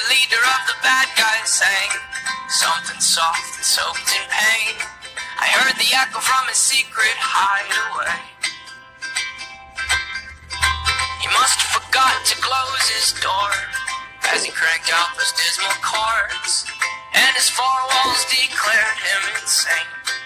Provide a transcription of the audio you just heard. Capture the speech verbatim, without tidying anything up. The leader of the bad guys sang something soft and soaked in pain. I heard the echo from his secret hideaway. He must have forgot to close his door as he cranked out those dismal chords, and his four walls declared him insane.